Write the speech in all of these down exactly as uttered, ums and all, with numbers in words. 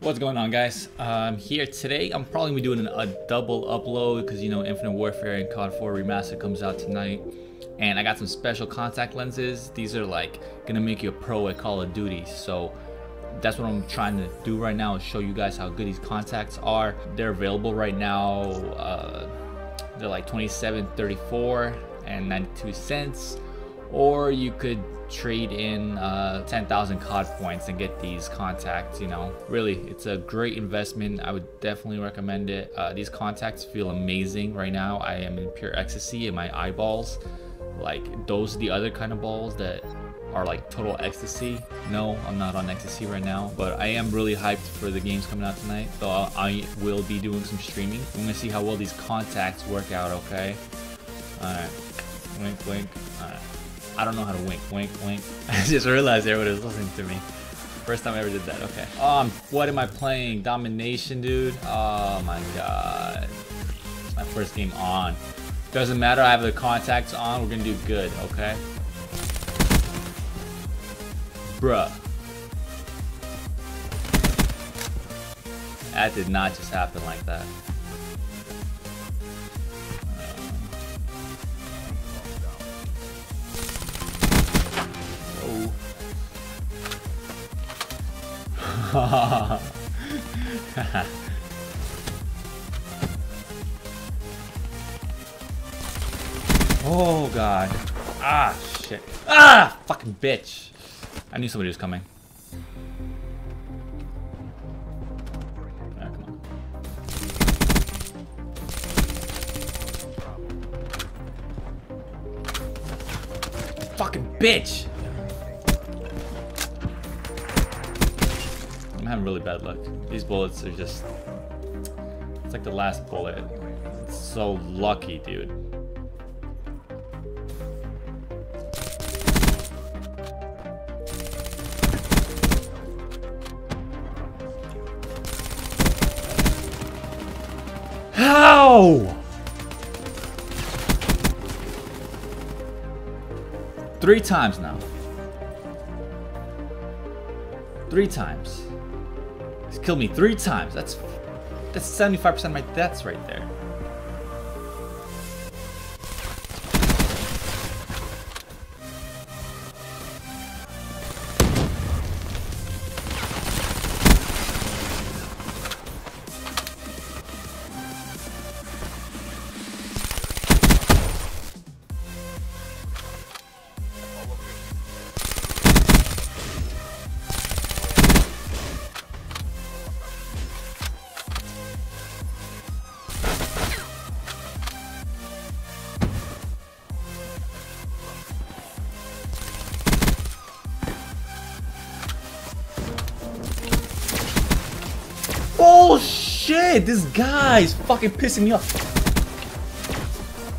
What's going on, guys? I'm here today. I'm probably gonna be doing a double upload because, you know, Infinite Warfare and C O D four Remastered comes out tonight. And I got some special contact lenses. These are like gonna make you a pro at Call of Duty. So that's what I'm trying to do right now, is show you guys how good these contacts are. They're available right now. Uh, they're like twenty-seven, thirty-four, and ninety-two cents. Or you could trade in uh, ten thousand C O D points and get these contacts. You know, really, it's a great investment. I would definitely recommend it. Uh, these contacts feel amazing right now. I am in pure ecstasy in my eyeballs. Like, those are the other kind of balls that are like total ecstasy. No, I'm not on ecstasy right now, but I am really hyped for the games coming out tonight. So I will be doing some streaming. I'm gonna see how well these contacts work out, okay? All right, wink, wink, all right. I don't know how to wink, wink, wink. I just realized everyone was listening to me. First time I ever did that, okay. Um, what am I playing? Domination, dude. Oh my God. It's my first game on. Doesn't matter, I have the contacts on. We're gonna do good, okay? Bruh. That did not just happen like that. Oh God. Ah, shit. Ah, fucking bitch. I knew somebody was coming. Right, come on. Fucking bitch. I'm having really bad luck. These bullets are just, it's like the last bullet. It's so lucky, dude. How? Three times now. Three times. He's killed me three times. That's that's seventy-five percent of my deaths right there. Oh shit, this guy's fucking pissing me off.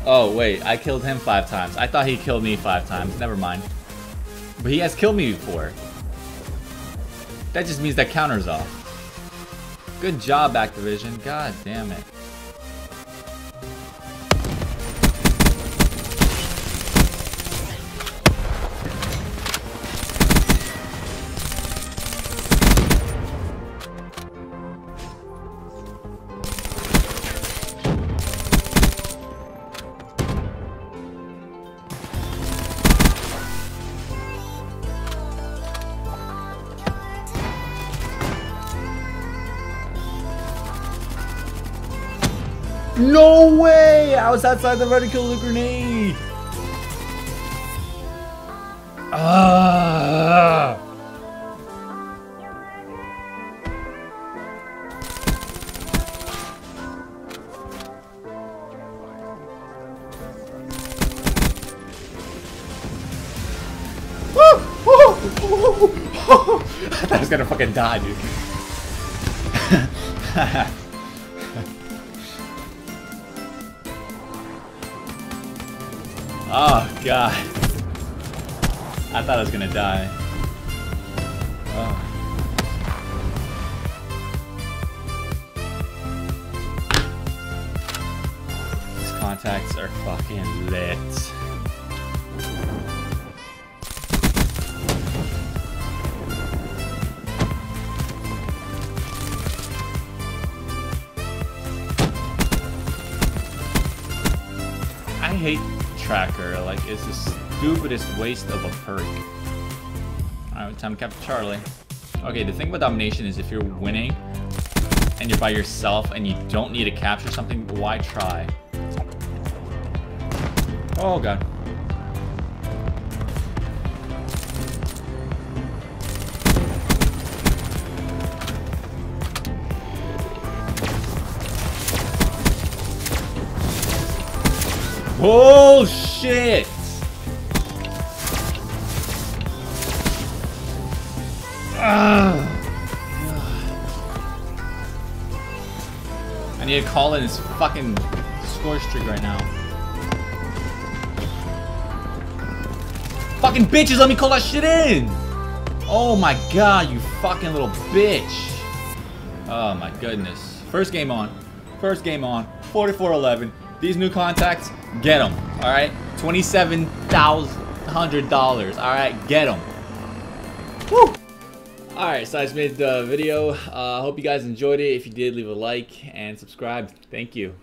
Oh wait, I killed him five times. I thought he killed me five times, never mind. But he has killed me before. That just means that counter's off. Good job, Activision, god damn it. No way! I was outside the reticle of the grenade! Ah! Woo! Woo! Woo! I thought I was gonna fucking die, dude. Oh God, I thought I was gonna die. Oh. These contacts are fucking lit. hate Tracker. Like, it's the stupidest waste of a perk. Alright, time to capture Charlie. Okay, the thing with Domination is if you're winning and you're by yourself and you don't need to capture something, why try? Oh god. Oh shit! Ugh. I need to call in his fucking score streak right now. Fucking bitches, let me call that shit in! Oh my god, you fucking little bitch. Oh my goodness. First game on. First game on. forty-four eleven. These new contacts, get them. All right, twenty-seven thousand hundred dollars. All right, get them. Woo! All right, so I just made the video. I uh, hope you guys enjoyed it. If you did, leave a like and subscribe. Thank you.